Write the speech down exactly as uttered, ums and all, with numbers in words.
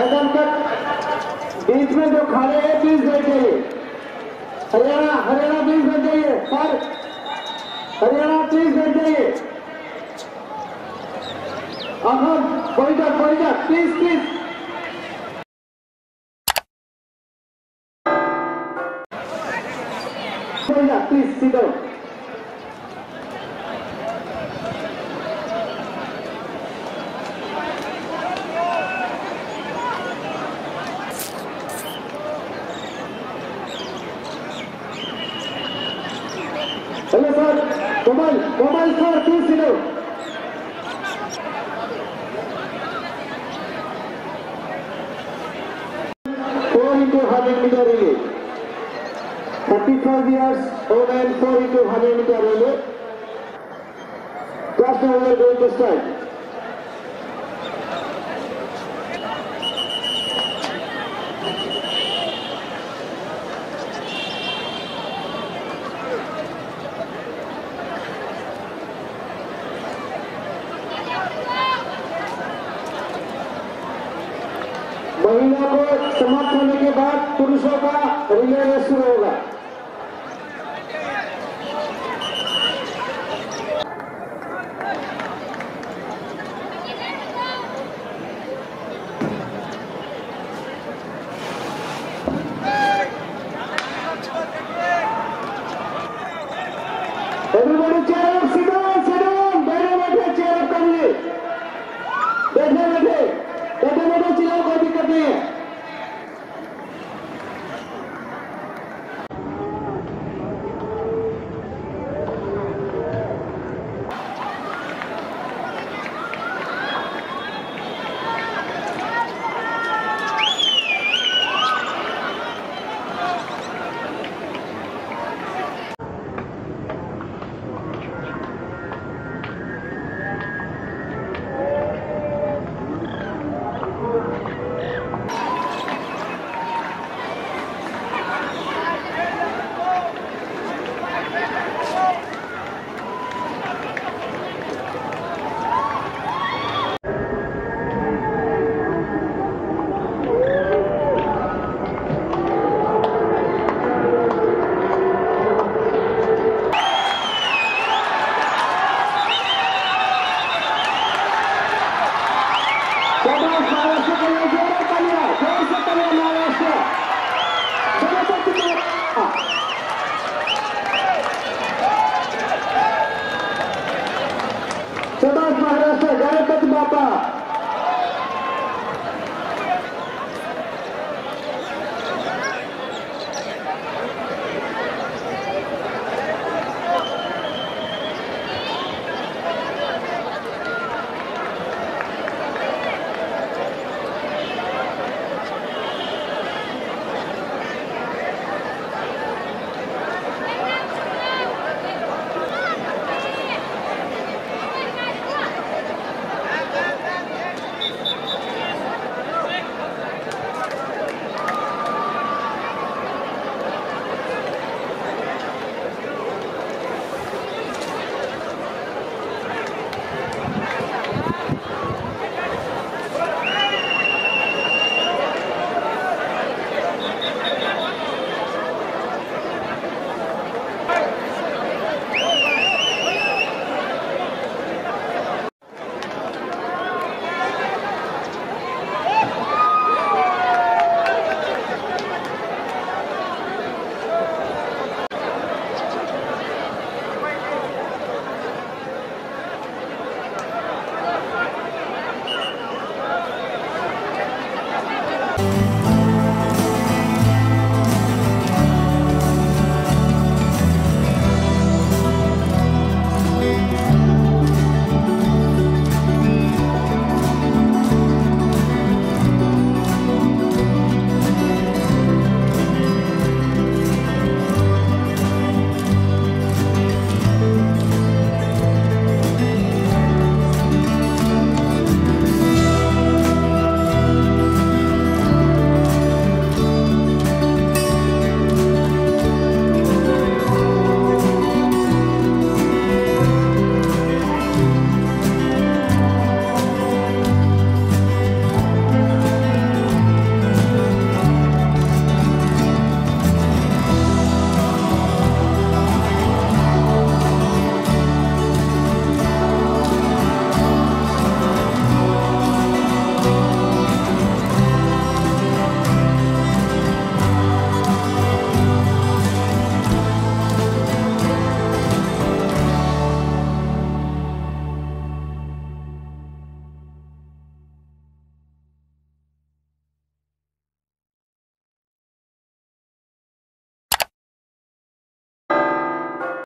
मैदान तक बीच में जो खड़े हैं बीस मिनट के लिए हरियाणा हरियाणा बीस मिनट के लिए सर हरियाणा बीस मिनट के लिए अहम कोईडर कोईडर तीस तीस कोईडर तीस सीधो hello sir Komal Komal sir तीस सीधो one hundred meter relay. forty-five years old and four into one hundred meter relay. Just now we are going to start. महिला को समाप्त होने के बाद पुरुषों का रिले रेस शुरू होगा। Everybody cheer up, sit down, sit down, बैठे बैठे चेयर अप कर ले।